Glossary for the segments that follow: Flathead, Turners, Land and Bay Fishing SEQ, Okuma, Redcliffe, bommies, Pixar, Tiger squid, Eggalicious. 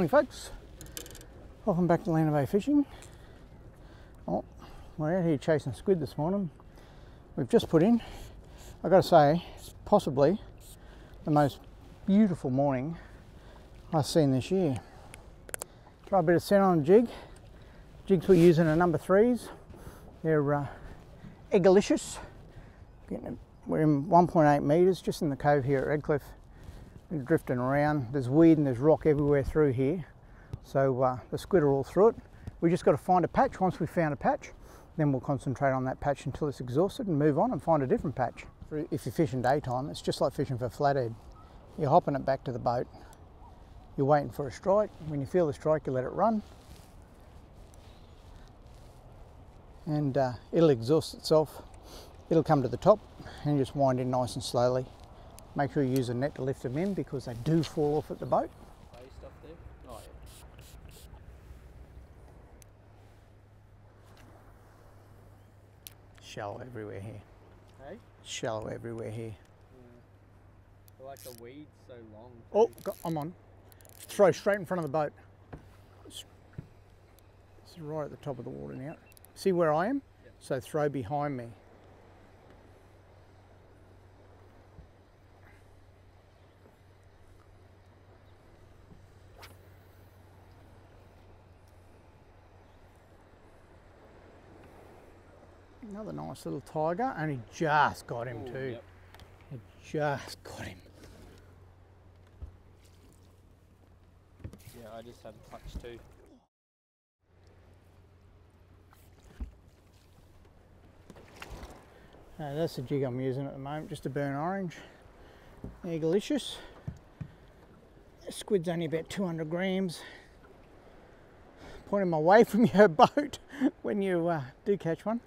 Morning folks, welcome back to Land and Bay Fishing. Oh, we're out here chasing squid this morning. We've just put in, I've got to say, it's possibly the most beautiful morning I've seen this year. Try a bit of scent on a jig. Jigs we're using are number 3s. They're eggalicious. We're in 1.8 metres just in the cove here at Redcliffe. Drifting around, there's weed and there's rock everywhere through here, so the squid are all through it. We just got to find a patch. Once we found a patch, then we'll concentrate on that patch until it's exhausted and move on and find a different patch. If you're fishing daytime, it's just like fishing for flathead. You're hopping it back to the boat, you're waiting for a strike. When you feel the strike, you let it run and it'll exhaust itself, it'll come to the top and you just wind in nice and slowly. Make sure you use a net to lift them in because they do fall off at the boat. Shallow everywhere here. Hey? Shallow everywhere here. Yeah. I like the weeds so long. Oh, I'm on. Throw straight in front of the boat. It's right at the top of the water now. See where I am? Yep. So throw behind me. Another nice little tiger, and he just got him too. Yep. He just got him. Yeah, I just had a clutch too. That's the jig I'm using at the moment, just a burnt orange. Eggalicious. This squid's only about 200 grams. Pointing away from your boat when you do catch one.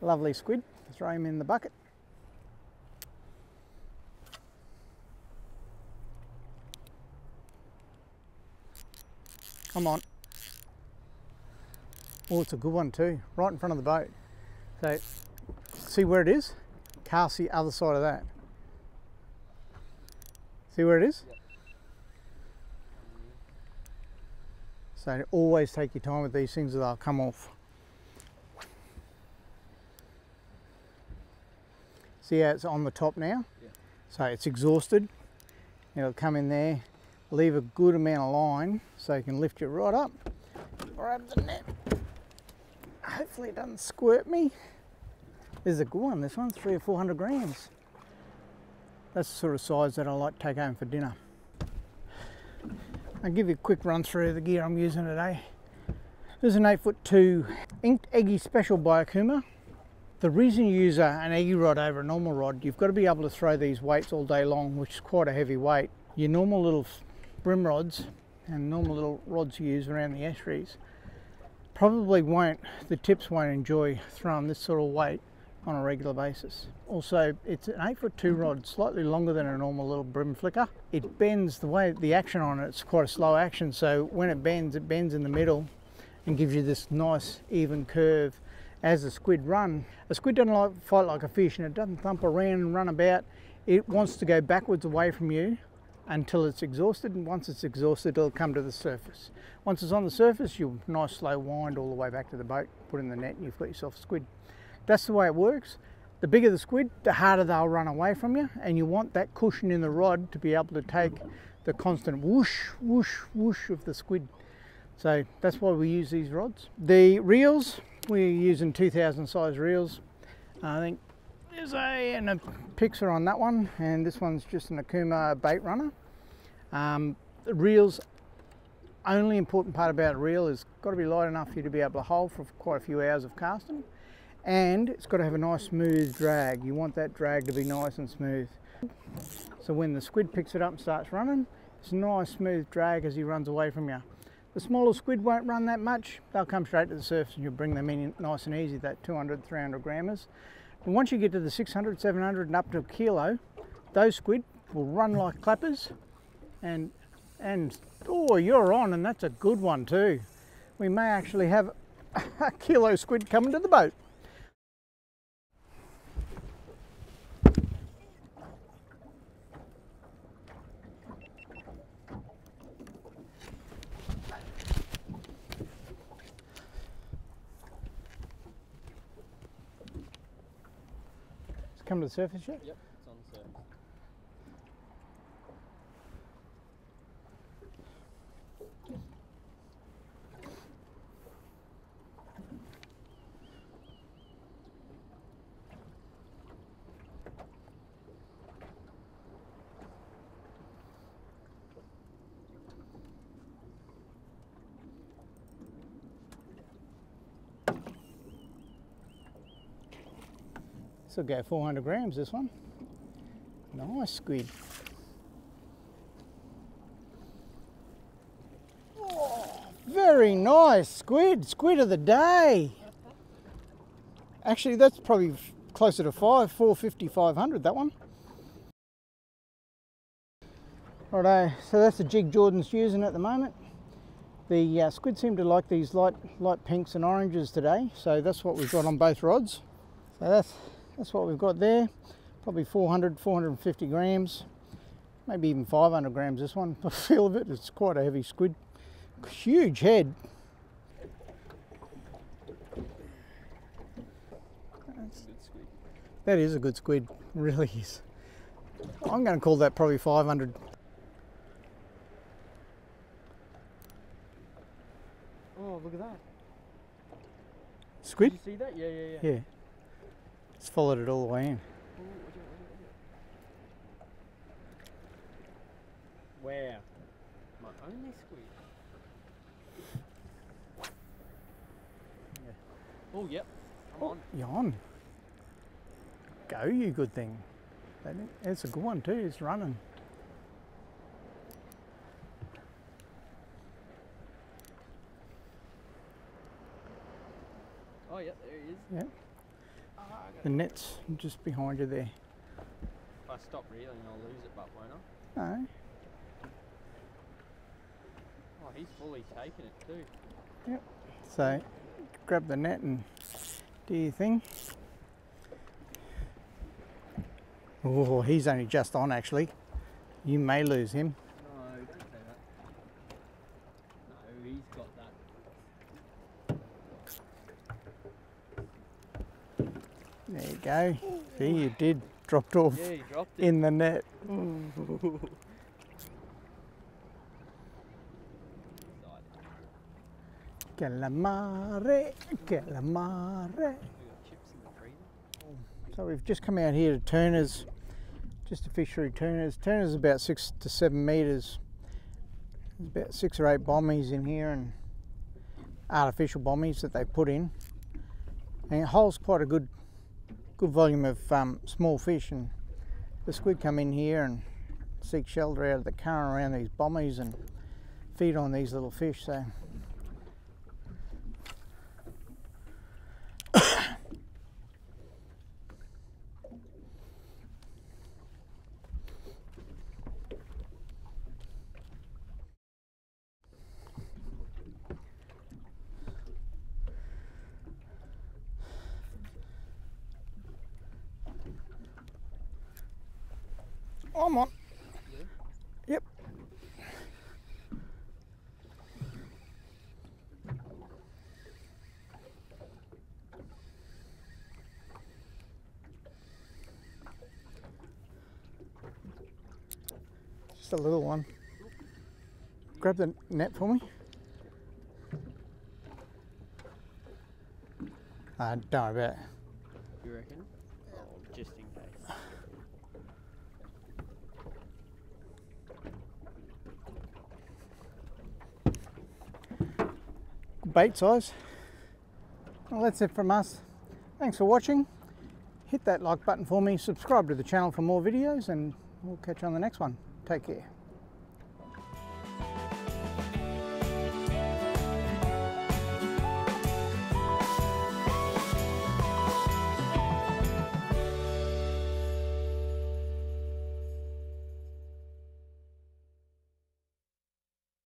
Lovely squid, throw him in the bucket. Come on. Oh, it's a good one too, right in front of the boat. So, see where it is? Cast the other side of that. See where it is? Yep. So always take your time with these things or they'll come off. See how it's on the top now? Yeah. So it's exhausted. It'll come in there, leave a good amount of line so you can lift you right up. Grab the net. Hopefully it doesn't squirt me. This is a good one, this one, 300 or 400 grams. That's the sort of size that I like to take home for dinner. I'll give you a quick run through the gear I'm using today. This is an 8'2" inked eggy special by Okuma. The reason you use an eggy rod over a normal rod, you've got to be able to throw these weights all day long, which is quite a heavy weight. Your normal little brim rods and normal little rods you use around the estuaries probably won't, the tips won't enjoy throwing this sort of weight on a regular basis. Also, it's an 8'2" rod, slightly longer than a normal little brim flicker. It bends, the way the action on it's quite a slow action, so when it bends in the middle and gives you this nice even curve. As the squid run, a squid doesn't like to fight like a fish and it doesn't thump around and run about. It wants to go backwards away from you until it's exhausted, and once it's exhausted it'll come to the surface. Once it's on the surface you'll nice slow wind all the way back to the boat, put in the net and you've got yourself a squid. That's the way it works. The bigger the squid, the harder they'll run away from you, and you want that cushion in the rod to be able to take the constant whoosh, whoosh, whoosh of the squid. So that's why we use these rods. The reels, we're using 2000 size reels. I think there's a Pixar on that one, and this one's just an Okuma bait runner. The reels, only important part about a reel is got to be light enough for you to be able to hold for quite a few hours of casting, and it's got to have a nice smooth drag. You want that drag to be nice and smooth. So when the squid picks it up and starts running, it's a nice smooth drag as he runs away from you. The smaller squid won't run that much, they'll come straight to the surface and you'll bring them in nice and easy, that 200, 300 grammers. And once you get to the 600, 700 and up to a kilo, those squid will run like clappers and oh, you're on, and that's a good one too. We may actually have a kilo squid coming to the boat. come to the surface yet? Yep, it's on the surface. This'll go 400 grams, this one. Nice squid. Oh, very nice squid, squid of the day. Actually, that's probably closer to 450, 500, that one. Righto, so that's the jig Jordan's using at the moment. The squid seem to like these light pinks and oranges today, so that's what we've got on both rods. So that's what we've got there, probably 400, 450 grams, maybe even 500 grams this one, by the feel of it. It's quite a heavy squid, huge head. That's a good squid. That is a good squid, really is. I'm going to call that probably 500. Oh, look at that. Squid? Did you see that? Yeah, yeah, yeah. Yeah. It's followed it all the way in. Wow, my only squid. Yeah. Oh, yep, I'm on. You're on. Go, you good thing. That's a good one too, it's running. Oh, yep, there he is. Yep. The net's just behind you there. If I stop reeling, I'll lose it, but won't I? No. Oh, he's fully taken it too. Yep. So, grab the net and do your thing. Oh, he's only just on, actually. You may lose him. No, don't say that. No, he's got that. There you go. See, you did. Dropped off, yeah, you dropped it in the net. Calamare, calamare. So we've just come out here to Turners, just to fish through Turners. Turners is about 6 to 7 metres. There's about 6 or 8 bommies in here, and artificial bommies that they put in. And it holds quite a good volume of small fish, and the squid come in here and seek shelter out of the current around these bommies and feed on these little fish. So I'm on. Yeah. Yep. Just a little one. Grab the net for me. Don't worry about it. You reckon? Oh, just in case. Bait size. Well, that's it from us. Thanks for watching. Hit that like button for me, subscribe to the channel for more videos, and we'll catch you on the next one. Take care.